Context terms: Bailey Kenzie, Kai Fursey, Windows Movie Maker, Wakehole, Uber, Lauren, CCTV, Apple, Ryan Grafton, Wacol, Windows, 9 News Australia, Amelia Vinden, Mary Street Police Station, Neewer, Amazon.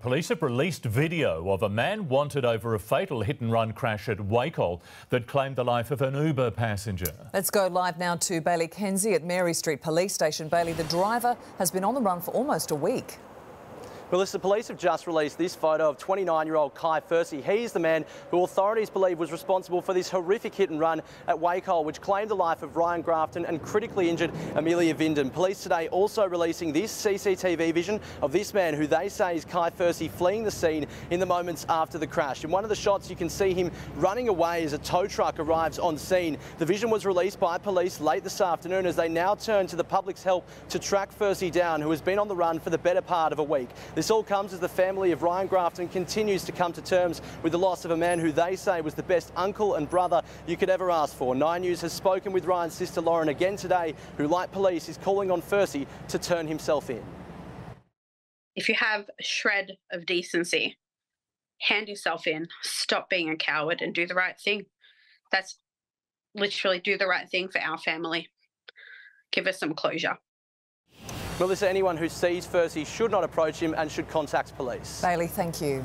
Police have released video of a man wanted over a fatal hit-and-run crash at Wacol that claimed the life of an Uber passenger. Let's go live now to Bailey Kenzie at Mary Street Police Station. Bailey, the driver has been on the run for almost a week. Well, the police have just released this photo of 29-year-old Kai Fursey. He's the man who authorities believe was responsible for this horrific hit and run at Wakehole, which claimed the life of Ryan Grafton and critically injured Amelia Vinden. Police today also releasing this CCTV vision of this man who they say is Kai Fursey fleeing the scene in the moments after the crash. In one of the shots, you can see him running away as a tow truck arrives on scene. The vision was released by police late this afternoon as they now turn to the public's help to track Fursey down, who has been on the run for the better part of a week. This all comes as the family of Ryan Grafton continues to come to terms with the loss of a man who they say was the best uncle and brother you could ever ask for. 9 News has spoken with Ryan's sister Lauren again today, who, like police, is calling on Fursey to turn himself in. If you have a shred of decency, hand yourself in, stop being a coward and do the right thing. That's literally do the right thing for our family. Give us some closure. Melissa, anyone who sees Fursey should not approach him and should contact police. Bailey, thank you.